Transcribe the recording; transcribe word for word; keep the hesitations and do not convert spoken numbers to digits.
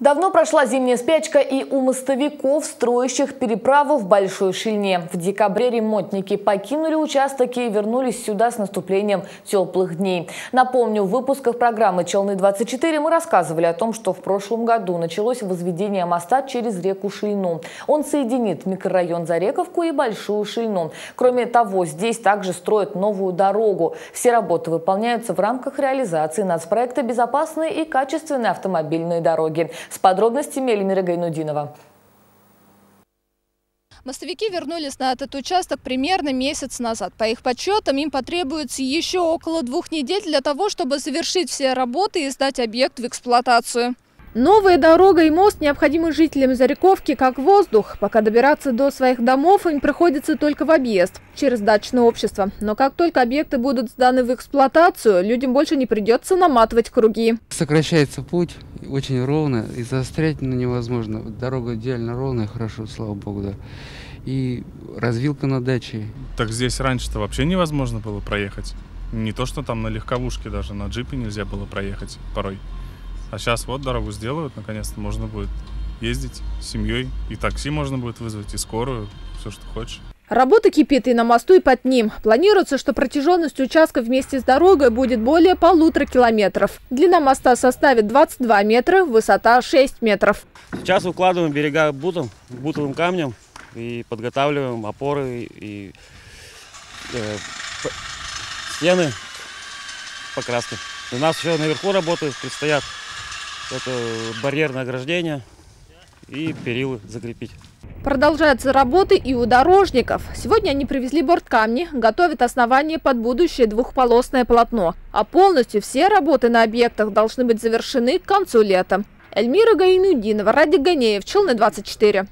Давно прошла зимняя спячка и у мостовиков, строящих переправу в Большой Шильне. В декабре ремонтники покинули участок и вернулись сюда с наступлением теплых дней. Напомню, в выпусках программы «Челны двадцать четыре» мы рассказывали о том, что в прошлом году началось возведение моста через реку Шильну. Он соединит микрорайон Зарековку и Большую Шильну. Кроме того, здесь также строят новую дорогу. Все работы выполняются в рамках реализации нацпроекта «Безопасные и качественные автомобильные дороги». С подробностями Эльмира Гайнудинова. Мостовики вернулись на этот участок примерно месяц назад. По их подсчетам, им потребуется еще около двух недель для того, чтобы завершить все работы и сдать объект в эксплуатацию. Новая дорога и мост необходимы жителям Зарековки как воздух. Пока добираться до своих домов им приходится только в объезд, через дачное общество. Но как только объекты будут сданы в эксплуатацию, людям больше не придется наматывать круги. Сокращается путь, очень ровно, и застрять на невозможно. Дорога идеально ровная, хорошо, слава богу, да. И развилка на даче. Так здесь раньше-то вообще невозможно было проехать. Не то, что там на легковушке даже, на джипе нельзя было проехать порой. А сейчас вот дорогу сделают, наконец-то можно будет ездить с семьей. И такси можно будет вызвать, и скорую, все, что хочешь. Работа кипит и на мосту, и под ним. Планируется, что протяженность участка вместе с дорогой будет более полутора километров. Длина моста составит двадцать два метра, высота шесть метров. Сейчас укладываем берега бутом, бутовым камнем и подготавливаем опоры и э, стены покраски. У нас еще наверху работают, предстоят. Это барьерное ограждение и перилы закрепить. Продолжаются работы и у дорожников. Сегодня они привезли борткамни, готовят основание под будущее двухполосное полотно. А полностью все работы на объектах должны быть завершены к концу лета. Эльмира Гайнудинова, Радик Ганеев, Челны двадцать четыре.